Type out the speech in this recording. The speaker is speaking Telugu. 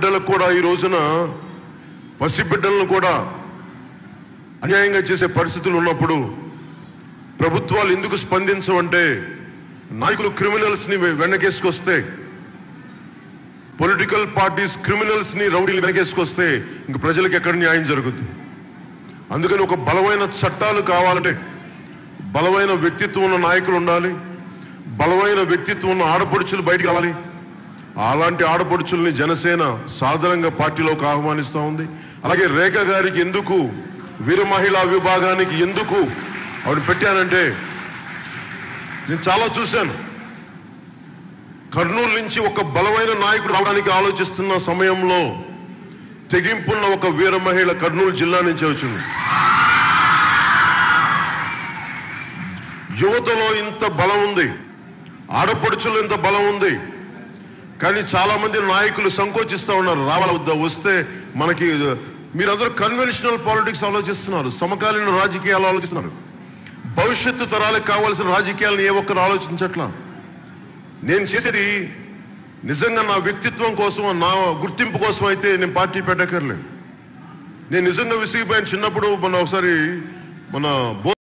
బిడ్డలకు కూడా ఈ రోజున పసి బిడ్డలను కూడా అన్యాయంగా చేసే పరిస్థితులు ఉన్నప్పుడు ప్రభుత్వాలు ఎందుకు స్పందించవంటే నాయకులు క్రిమినల్స్ ని వెనకేసుకొస్తే పొలిటికల్ పార్టీస్ క్రిమినల్స్ ని రౌడీలు వెనకేసుకొస్తే ఇంక ప్రజలకు ఎక్కడ న్యాయం జరుగుతుంది అందుకని ఒక బలమైన చట్టాలు కావాలంటే బలమైన వ్యక్తిత్వం ఉన్న నాయకులు ఉండాలి బలమైన వ్యక్తిత్వం ఉన్న ఆడపడుచులు బయటికి రావాలి అలాంటి ఆడపడుచుల్ని జనసేన సాధారణంగా పార్టీలోకి ఆహ్వానిస్తా ఉంది అలాగే రేఖ గారికి ఎందుకు వీర మహిళా విభాగానికి ఎందుకు ఆవిడ పెట్టానంటే నేను చాలా చూశాను కర్నూలు నుంచి ఒక బలమైన నాయకుడు రావడానికి ఆలోచిస్తున్న సమయంలో తెగింపున్న ఒక వీర మహిళ కర్నూలు జిల్లా నుంచి వచ్చింది యువతలో ఇంత బలం ఉంది ఆడపడుచుల్లో ఇంత బలం ఉంది కానీ చాలా మంది నాయకులు సంకోచిస్తా ఉన్నారు రావాల వద్ద వస్తే మనకి మీరందరూ కన్వెన్షనల్ పాలిటిక్స్ ఆలోచిస్తున్నారు సమకాలీన రాజకీయాలు ఆలోచిస్తున్నారు భవిష్యత్తు తరాలకు కావాల్సిన రాజకీయాలను ఏ ఒక్కరు ఆలోచించట్లా నేను చేసేది నిజంగా నా వ్యక్తిత్వం కోసం నా గుర్తింపు కోసం అయితే నేను పార్టీ పెట్టకర్లేదు నేను నిజంగా విసిగిపోయిన చిన్నప్పుడు మన ఒకసారి మన